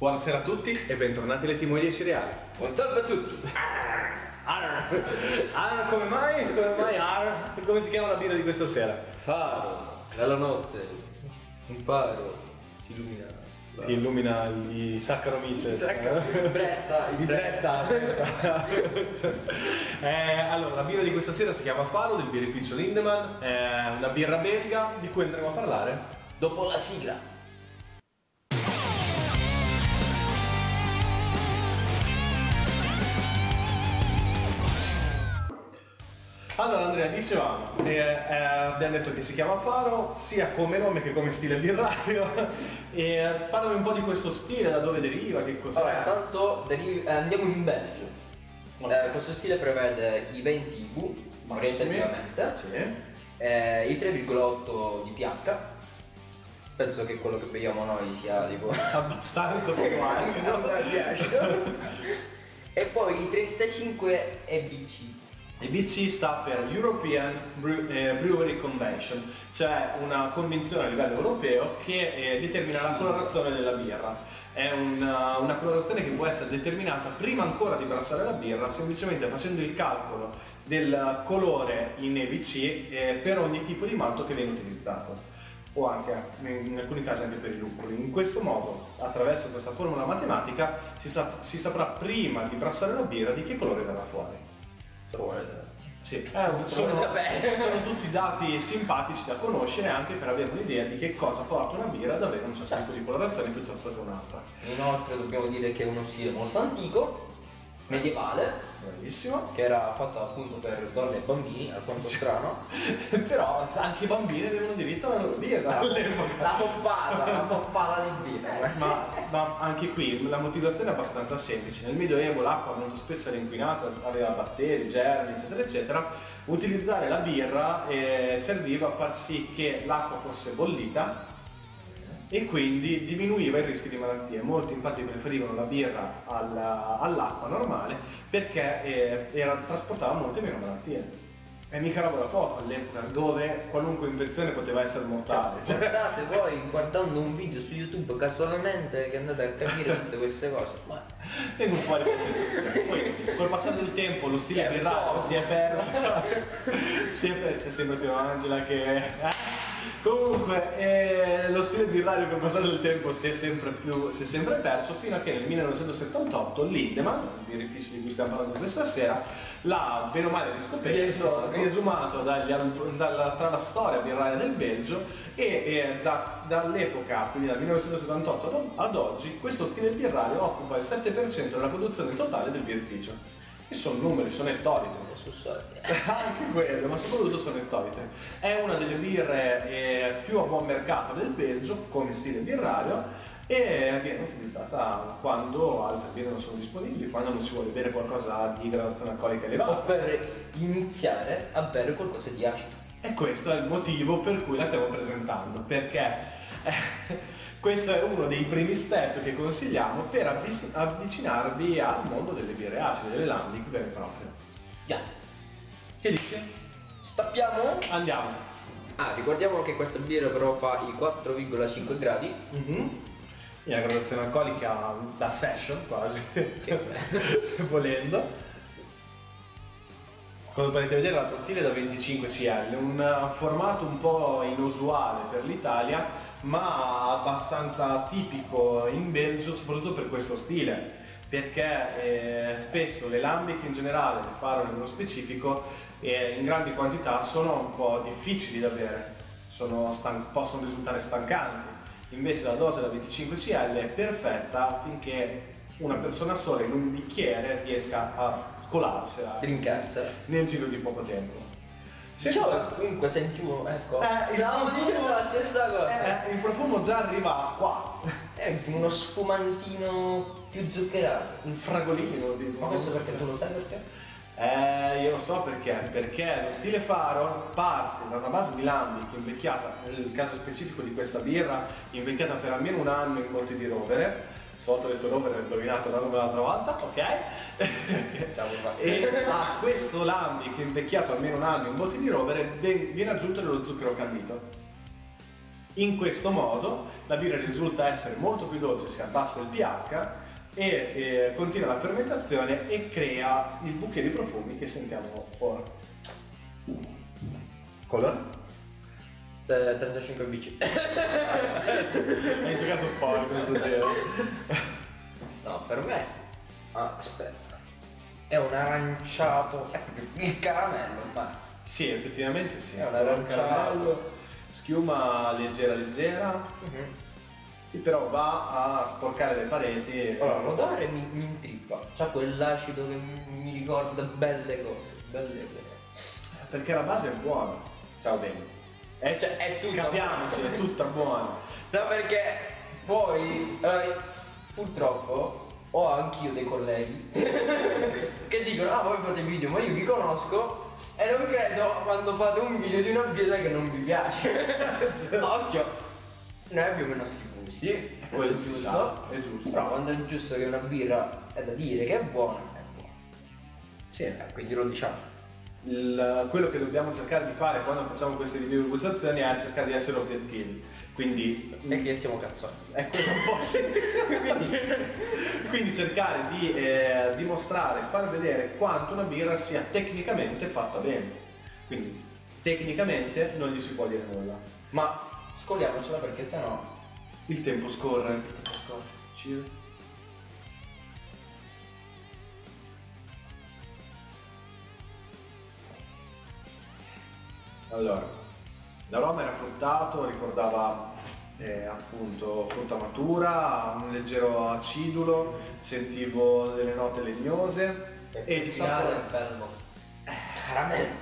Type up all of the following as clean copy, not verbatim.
Buonasera a tutti e bentornati all'Etimuè Acireale. Buon salve a tutti! Come mai? Come mai? Come si chiama la birra di questa sera? Faro, dalla notte, un faro, ti illumina. Ti illumina i Saccharomyces. Di Bretta. Allora, la birra di questa sera si chiama Faro, del birrificio Lindemann, è una birra belga di cui andremo a parlare dopo la sigla. Allora Andrea, dicevamo, abbiamo detto che si chiama Faro sia come nome che come stile birrario e parlami un po' di questo stile, da dove deriva, che cos'è? Allora, intanto andiamo in Belgio. Okay. Questo stile prevede i 20 IBU, orientativamente, sì. I 3,8 di pH. Penso che quello che beviamo noi sia tipo abbastanza poco acido. E poi i 35 EBC. EBC sta per European Brewery Convention, cioè una convenzione a livello europeo che determina la colorazione della birra. È una colorazione che può essere determinata prima ancora di brassare la birra, semplicemente facendo il calcolo del colore in EBC per ogni tipo di malto che viene utilizzato, o anche in alcuni casi anche per i luppoli. In questo modo, attraverso questa formula matematica, si saprà prima di brassare la birra di che colore verrà fuori. Sì. Sono tutti dati simpatici da conoscere anche per avere un'idea di che cosa porta una birra ad avere un certo tipo di colorazione piuttosto che un'altra. Inoltre dobbiamo dire che è uno stile molto antico, medievale, bellissimo, che era fatto appunto per donne e bambini, alquanto strano. Però anche i bambini avevano diritto alla loro birra all'epoca. La poppata di birra. Ma anche qui la motivazione è abbastanza semplice. Nel Medioevo l'acqua molto spesso era inquinata, aveva batteri, germi, eccetera eccetera. Utilizzare la birra serviva a far sì che l'acqua fosse bollita e quindi diminuiva il rischio di malattie. Molti infatti preferivano la birra all'acqua normale perché trasportava molte meno malattie. E mica lavora poco all'epoca, dove qualunque infezione poteva essere mortale. Guardate voi, guardando un video su YouTube casualmente, che andate a capire tutte queste cose. Ma vengono fuori per queste. Poi col passare del tempo lo stile birrario si è perso. C'è sempre più Angela che... Comunque, lo stile birrario con il passare del tempo si è sempre perso, fino a che nel 1978 Lindemann, il birrificio di cui stiamo parlando questa sera, l'ha bene o male riscoperto, riesumato tra la storia birraria del Belgio e dall'epoca, quindi dal 1978 ad oggi, questo stile birrario occupa il 7% della produzione totale del birrificio. Che sono numeri, sono ettolite. Anche quello, ma soprattutto sono ettolite. È una delle birre più a buon mercato del Belgio come stile birrario e viene utilizzata quando altre birre non sono disponibili, quando non si vuole bere qualcosa di gradazione alcolica elevata. O per iniziare a bere qualcosa di acido. E questo è il motivo per cui la stiamo presentando, perché... Questo è uno dei primi step che consigliamo per avvicinarvi al mondo delle birre acide, delle Lambic vere e proprie. Yeah. Che dici? Stappiamo? Andiamo! Ricordiamo che questa birra però fa i 4,5 gradi. E la gradazione alcolica da session quasi, sì, volendo. Come potete vedere la bottiglia è da 25 cl, un formato un po' inusuale per l'Italia ma abbastanza tipico in Belgio, soprattutto per questo stile, perché spesso le Lambic in generale, le Faro nello specifico, in grandi quantità sono un po' difficili da bere, possono risultare stancanti, invece la dose da 25 cl è perfetta affinché una persona sola in un bicchiere riesca a colarsela, drinkarsela nel giro di poco tempo. Comunque sentivo, ecco, stavamo dicendo la stessa cosa, il profumo già arriva qua, è uno spumantino più zuccherato, un fragolino tipo. Ma questo perché tu lo sai perché? Io lo so perché lo stile Faro parte da una base di Lambic invecchiata, nel caso specifico di questa birra invecchiata per almeno un anno in corte di rovere. Sotto detto nome, l'ho indovinato da nome l'altra volta, ok? E a questo Lambic invecchiato almeno un anno in botti di rovere viene aggiunto dello zucchero candito. In questo modo la birra risulta essere molto più dolce, si abbassa il pH e continua la fermentazione e crea il bouquet di profumi che sentiamo ora. Color? 35 bici. Hai giocato sport questo giro. No, per me... Ah, aspetta. È un aranciato... È proprio il caramello, ma... Sì, effettivamente sì. È un aranciato. Schiuma leggera leggera. Che però va a sporcare le pareti. Allora, l'odore mi intrippa. C'ha quell'acido che mi ricorda belle cose. Belle cose. Perché la base è buona. Ciao bene. Cioè, è tutta capiamoci, buona. È tutta buona. No, perché poi purtroppo ho anch'io dei colleghi che dicono: ah, voi fate video, ma io vi conosco e non credo quando fate un video di una birra che non vi piace. Occhio, noi abbiamo i nostri gusti, quello giusto è giusto, però quando è giusto che una birra è da dire che è buona, è buona. Sì, quindi lo diciamo. Quello che dobbiamo cercare di fare quando facciamo questi video di degustazioni è cercare di essere obiettivi, quindi perché siamo cazzoni, ecco, un po' sì. quindi cercare di dimostrare, far vedere quanto una birra sia tecnicamente fatta bene, quindi tecnicamente non gli si può dire nulla, ma scoliamocela perché sennò il tempo scorre, Cheers. Allora, l'aroma era fruttato, ricordava appunto frutta matura, un leggero acidulo, sentivo delle note legnose e il sapore è bello, veramente,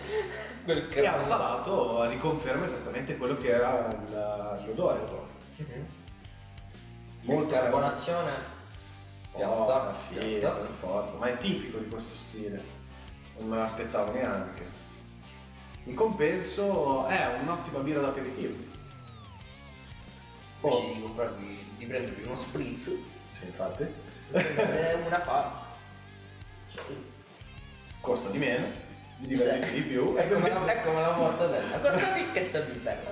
e al palato riconferma esattamente quello che era l'odore. Molto carbonazione, pianta, sì, per forza, ma è tipico di questo stile, non me l'aspettavo neanche. In compenso è un'ottima birra d'aperitivo. Poi di prendervi uno spritz. Sì, infatti. Prendere una fa. Costa di meno, vi divertite di più. Ecco come la mortadella. Costa ricca e sa di bello.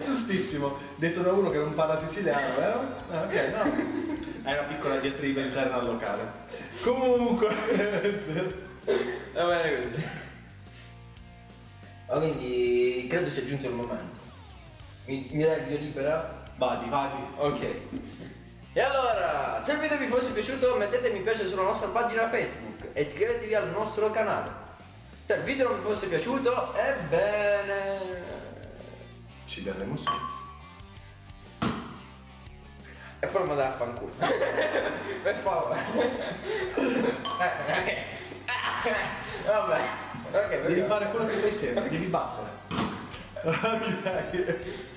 Giustissimo. Detto da uno che non parla siciliano, vero? Ok, no. È una piccola diatriba interna al locale. Comunque. Va bene così. Ma quindi credo sia giunto il momento. Mi dai il via libera? Vadi, vadi. Ok. E allora, se il video vi fosse piaciuto mettete mi piace sulla nostra pagina Facebook e iscrivetevi al nostro canale. Se il video non vi fosse piaciuto, ebbene... ci daremo su. E poi mi dai a fanculo. Per favore. Vabbè, okay, devi fare quello che fai sempre, devi battere.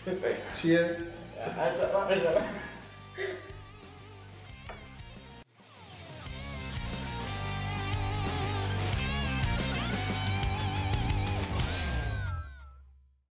Ok. Cheers.